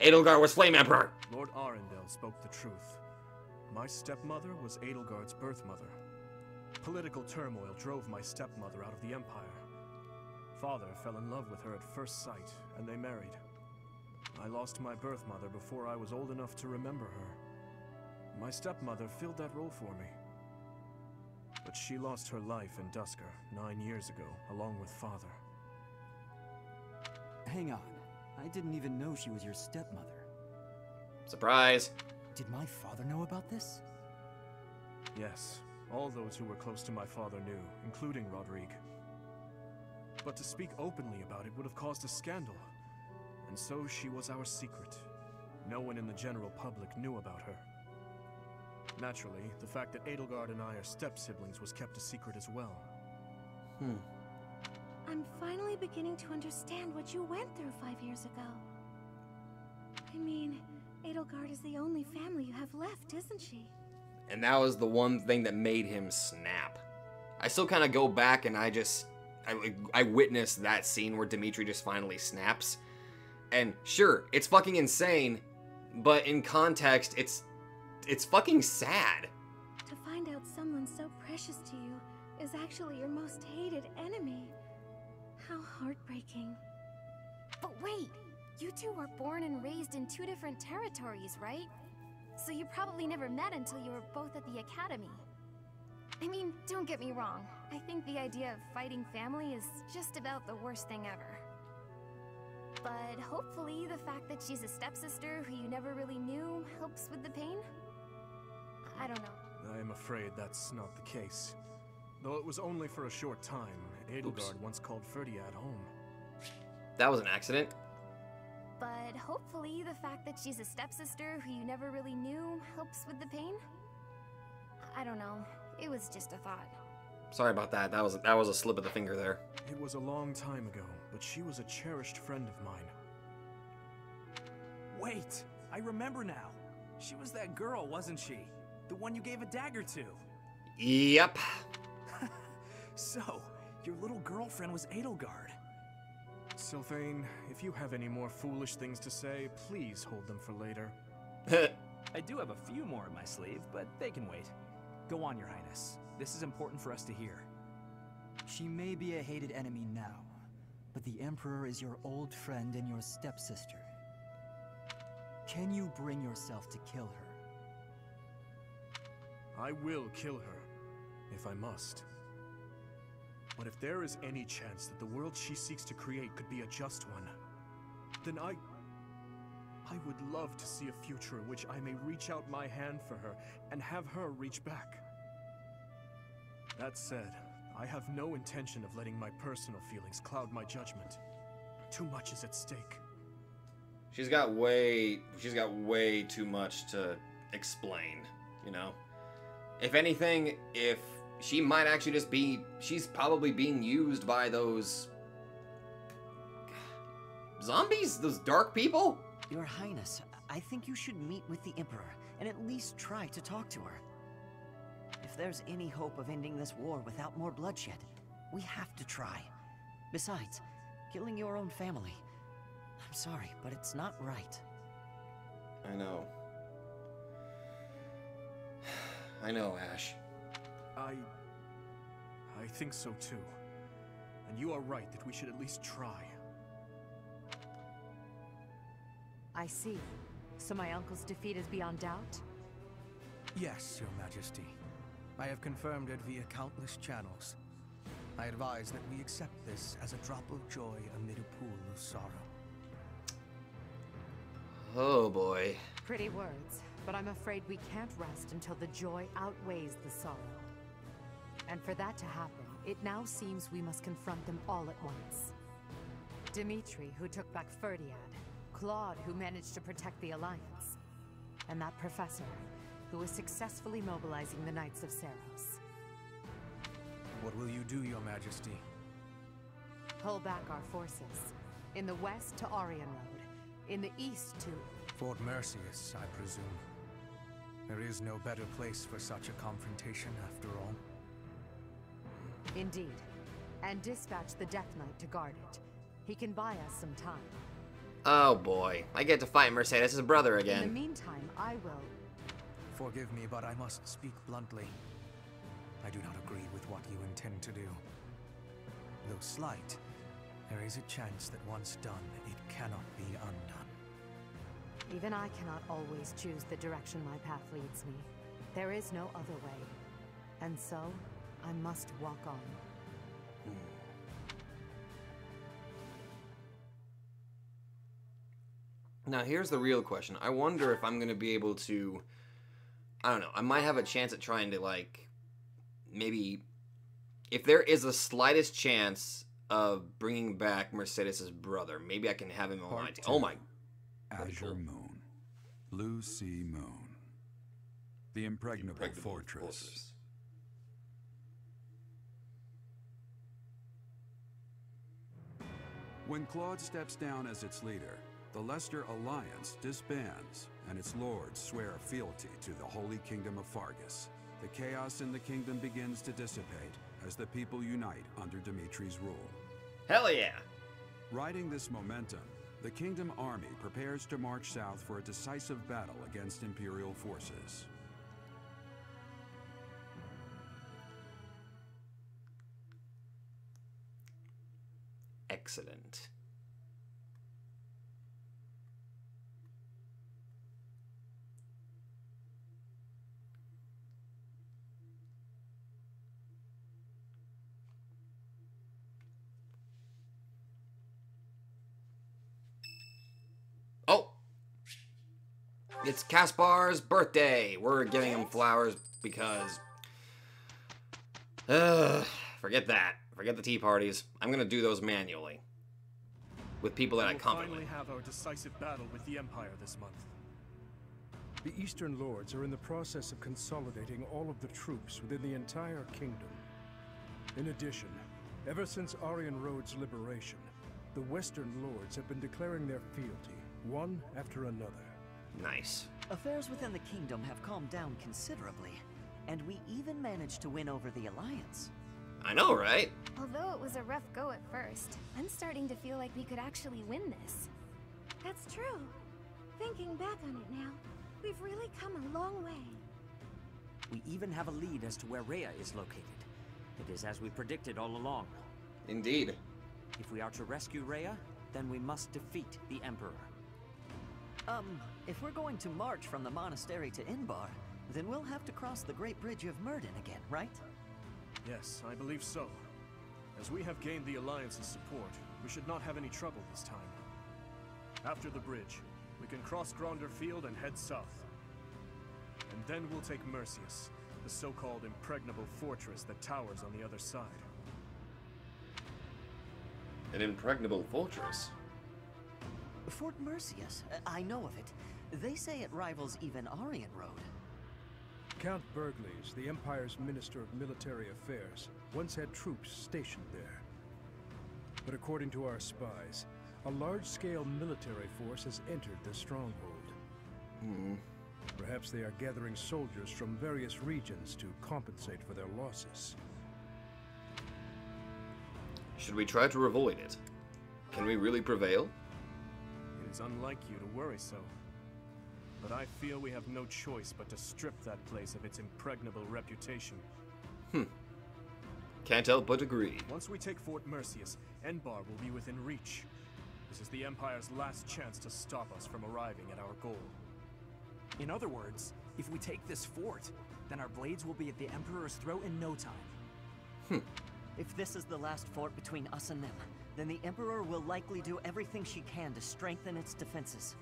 Edelgard was Flame Emperor! Lord Arundel spoke the truth. My stepmother was Edelgard's birth mother. Political turmoil drove my stepmother out of the Empire. Father fell in love with her at first sight, and they married. I lost my birth mother before I was old enough to remember her. My stepmother filled that role for me. But she lost her life in Dusker 9 years ago, along with Father. Hang on. I didn't even know she was your stepmother. Surprise! Did my father know about this? Yes. All those who were close to my father knew, including Rodrigue. But to speak openly about it would have caused a scandal. And so she was our secret. No one in the general public knew about her. Naturally, the fact that Edelgard and I are step-siblings was kept a secret as well. I'm finally beginning to understand what you went through 5 years ago. I mean, Edelgard is the only family you have left, isn't she? And that was the one thing that made him snap. I still kind of go back and I witness that scene where Dimitri just finally snaps. And sure, it's fucking insane, but in context, it's fucking sad. To find out someone so precious to you is actually your most hated enemy. How heartbreaking. But wait, you two were born and raised in two different territories, right? So you probably never met until you were both at the academy. I mean, don't get me wrong. I think the idea of fighting family is just about the worst thing ever. But hopefully the fact that she's a stepsister who you never really knew helps with the pain? I don't know. I am afraid that's not the case. Though it was only for a short time, Edelgard once called Ferdiad home. that was an accident. But hopefully the fact that she's a stepsister who you never really knew helps with the pain? I don't know. It was just a thought. Sorry about that. That was a slip of the finger there. It was a long time ago, but she was a cherished friend of mine. Wait, I remember now. She was that girl, wasn't she? The one you gave a dagger to. Yep. So, your little girlfriend was Edelgard. Sylvain, if you have any more foolish things to say, please hold them for later. I do have a few more in my sleeve, but they can wait. Go on, Your Highness. This is important for us to hear. She may be a hated enemy now, but the Emperor is your old friend and your stepsister. Can you bring yourself to kill her? I will kill her, if I must. But if there is any chance that the world she seeks to create could be a just one, then I would love to see a future in which I may reach out my hand for her and have her reach back. That said, I have no intention of letting my personal feelings cloud my judgment. Too much is at stake. She's got way too much to explain, you know? If anything, if she might actually just be, she's probably being used by those zombies, those dark people. Your Highness, I think you should meet with the Emperor and at least try to talk to her. If there's any hope of ending this war without more bloodshed, we have to try. Besides, killing your own family. I'm sorry, but it's not right. I know. I know, Ashe. I think so too. And you are right that we should at least try. I see. So my uncle's defeat is beyond doubt? Yes, Your Majesty. I have confirmed it via countless channels. I advise that we accept this as a drop of joy amid a pool of sorrow. Oh boy. Pretty words, but I'm afraid we can't rest until the joy outweighs the sorrow. And for that to happen, it now seems we must confront them all at once. Dimitri, who took back Ferdiad, Claude, who managed to protect the Alliance, and that professor, who is successfully mobilizing the Knights of Saros. What will you do, Your Majesty? Pull back our forces. In the west to Orion Road. In the east to Fort Mercius, I presume. There is no better place for such a confrontation, after all. Indeed. And dispatch the Death Knight to guard it. He can buy us some time. Oh boy. I get to fight Mercedes' brother again. In the meantime, I will... Forgive me, but I must speak bluntly. I do not agree with what you intend to do. Though slight, there is a chance that once done, it cannot be undone. Even I cannot always choose the direction my path leads me. There is no other way. And so... I must walk on. Now here's the real question. I wonder if I'm going to be able to... I don't know. I might have a chance at trying to, like... Maybe... If there is the slightest chance of bringing back Mercedes' brother, maybe I can have him on my team. Oh my... Azure Moon. Blue Sea Moon. The Impregnable Fortress. When Claude steps down as its leader, the Leicester Alliance disbands, and its lords swear fealty to the Holy Kingdom of Fargus. The chaos in the kingdom begins to dissipate as the people unite under Dimitri's rule. Hell yeah! Riding this momentum, the Kingdom Army prepares to march south for a decisive battle against Imperial forces. Excellent. Oh! It's Caspar's birthday! We're giving him flowers because... Forget that. Forget the tea parties. I'm gonna do those manually. with people that I confidently have our decisive battle with the Empire this month. The Eastern Lords are in the process of consolidating all of the troops within the entire kingdom. In addition, ever since Aryan Road's liberation, the Western Lords have been declaring their fealty, one after another. Nice. Affairs within the kingdom have calmed down considerably, and we even managed to win over the Alliance. I know, right? Although it was a rough go at first, I'm starting to feel like we could actually win this. That's true. Thinking back on it now, we've really come a long way. We even have a lead as to where Rhea is located. It is as we predicted all along. Indeed. If we are to rescue Rhea, then we must defeat the Emperor. If we're going to march from the monastery to Inbar, then we'll have to cross the Great Bridge of Myrdan again, right? Yes, I believe so. As we have gained the Alliance's support, we should not have any trouble this time. After the bridge, we can cross Gronder Field and head south. And then we'll take Mercius, the so-called impregnable fortress that towers on the other side. An impregnable fortress? Fort Mercius, I know of it. They say it rivals even Aryan Road. Count Burgles, the Empire's Minister of Military Affairs, once had troops stationed there. But according to our spies, a large-scale military force has entered the stronghold. Hmm. Perhaps they are gathering soldiers from various regions to compensate for their losses. Should we try to avoid it? Can we really prevail? It is unlike you to worry so. But I feel we have no choice but to strip that place of its impregnable reputation. Hmm. Can't help but agree. Once we take Fort Mercius, Enbar will be within reach. This is the Empire's last chance to stop us from arriving at our goal. In other words, if we take this fort, then our blades will be at the Emperor's throat in no time. Hmm. If this is the last fort between us and them, then the Emperor will likely do everything she can to strengthen its defenses.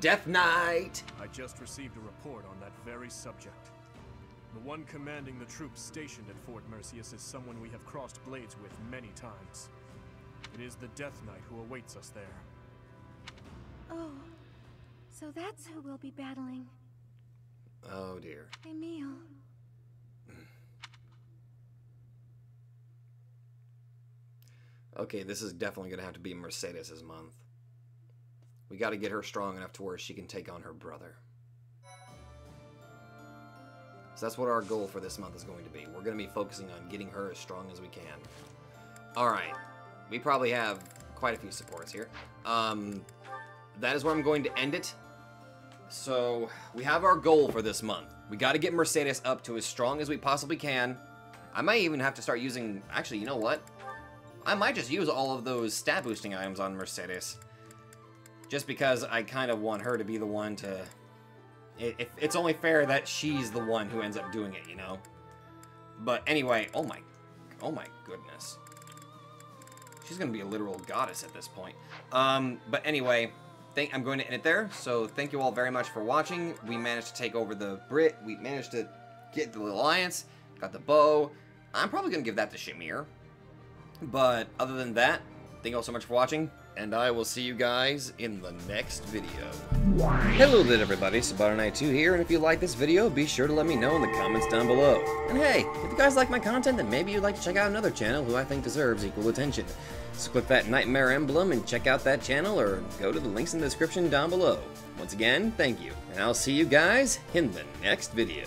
Death Knight! I just received a report on that very subject. The one commanding the troops stationed at Fort Mercius is someone we have crossed blades with many times. It is the Death Knight who awaits us there. Oh, so that's who we'll be battling. Oh dear. Emil. Okay, this is definitely gonna have to be Mercedes' month. We gotta get her strong enough to where she can take on her brother. So that's what our goal for this month is going to be. We're gonna be focusing on getting her as strong as we can. Alright. We probably have quite a few supports here. That is where I'm going to end it. So, we have our goal for this month. We gotta get Mercedes up to as strong as we possibly can. I might even have to start using... Actually, you know what? I might just use all of those stat boosting items on Mercedes. Just because I kind of want her to be the one to... It's only fair that she's the one who ends up doing it, you know? But anyway, oh my goodness. She's gonna be a literal goddess at this point. But anyway, I'm going to end it there. So thank you all very much for watching. We managed to take over the Brit. We managed to get the Alliance. Got the bow. I'm probably gonna give that to Shamir. But other than that, thank you all so much for watching. And I will see you guys in the next video. Hello there everybody, Sabato92 here, and if you like this video, be sure to let me know in the comments down below. And hey, if you guys like my content, then maybe you'd like to check out another channel who I think deserves equal attention. So click that Nightmare emblem and check out that channel, or go to the links in the description down below. Once again, thank you, and I'll see you guys in the next video.